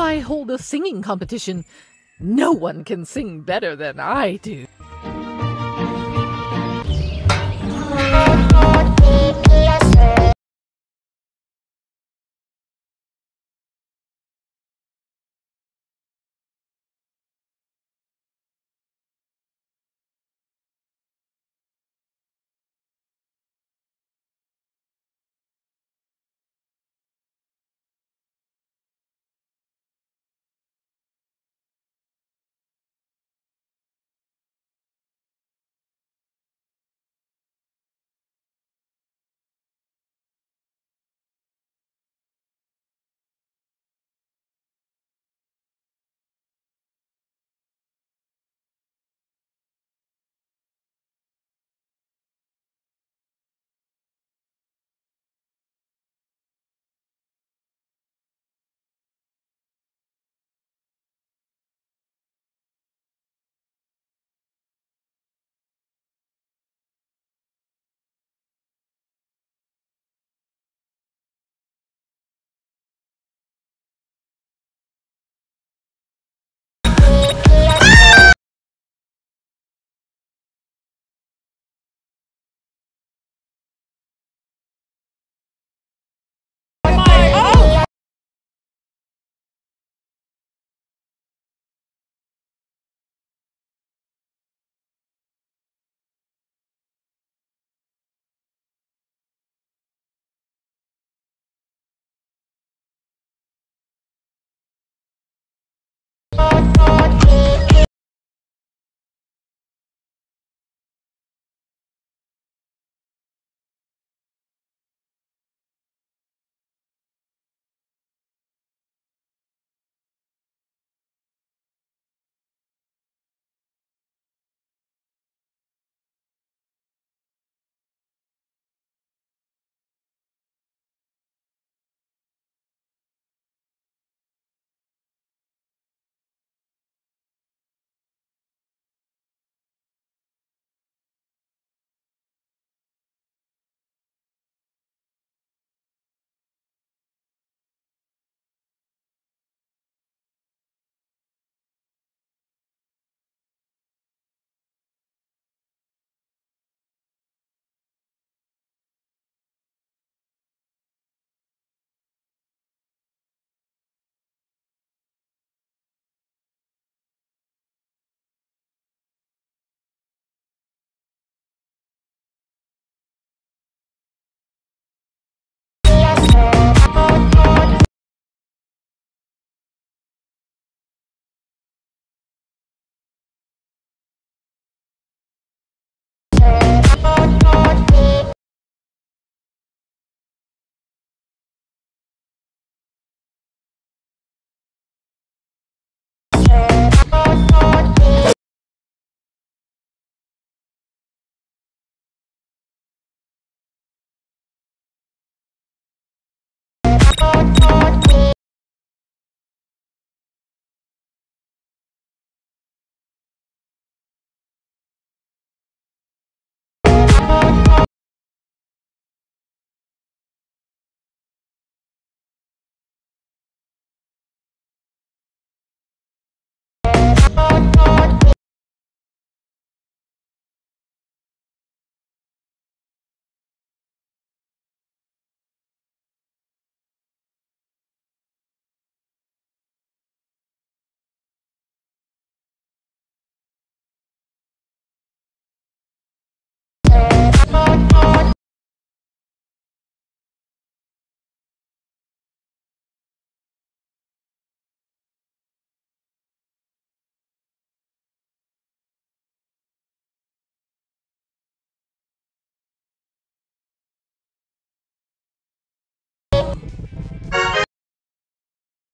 Why hold a singing competition? No one can sing better than I do.